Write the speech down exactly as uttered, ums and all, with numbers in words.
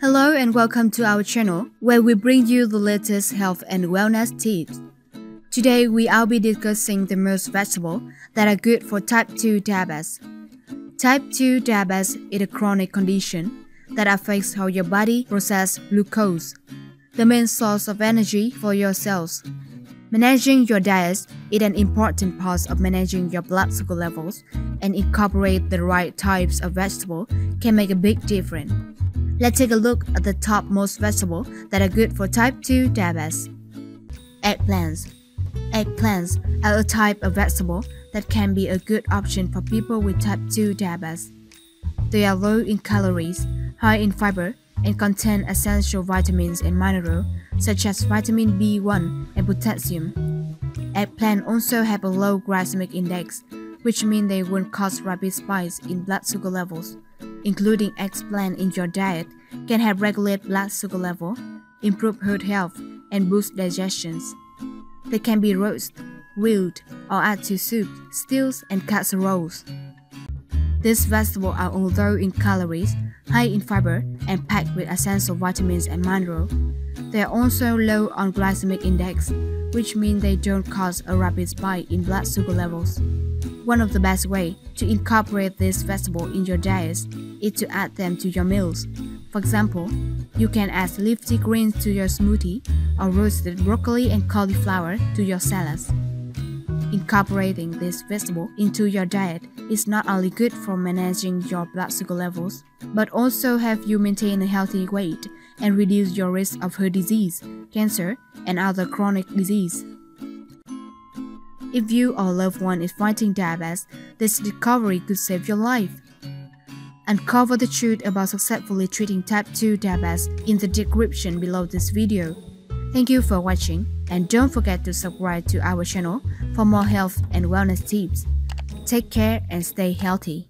Hello and welcome to our channel, where we bring you the latest health and wellness tips. Today we will be discussing the most vegetables that are good for type two diabetes. Type two diabetes is a chronic condition that affects how your body processes glucose, the main source of energy for your cells. Managing your diet is an important part of managing your blood sugar levels, and incorporate the right types of vegetables can make a big difference. Let's take a look at the top most vegetables that are good for type two diabetes. Eggplants. Eggplants are a type of vegetable that can be a good option for people with type two diabetes. They are low in calories, high in fiber, and contain essential vitamins and minerals such as vitamin B one and potassium. Eggplants also have a low glycemic index, which means they won't cause rapid spikes in blood sugar levels. Including eggplant in your diet can help regulate blood sugar level, improve heart health, and boost digestions. They can be roasted, grilled, or added to soups, stews, and casseroles. These vegetables are low in calories, high in fiber, and packed with essential vitamins and minerals. They are also low on glycemic index, which means they don't cause a rapid spike in blood sugar levels. One of the best ways to incorporate these vegetables in your diet is to add them to your meals. For example, you can add leafy greens to your smoothie or roasted broccoli and cauliflower to your salads. Incorporating this vegetable into your diet is not only good for managing your blood sugar levels, but also help you maintain a healthy weight and reduce your risk of heart disease, cancer, and other chronic disease. If you or loved one is fighting diabetes, this discovery could save your life. Uncover the truth about successfully treating type two diabetes in the description below this video. Thank you for watching, and don't forget to subscribe to our channel for more health and wellness tips. Take care and stay healthy.